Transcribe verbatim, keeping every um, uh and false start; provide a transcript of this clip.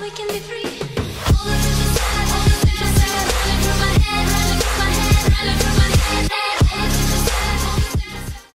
we can be free.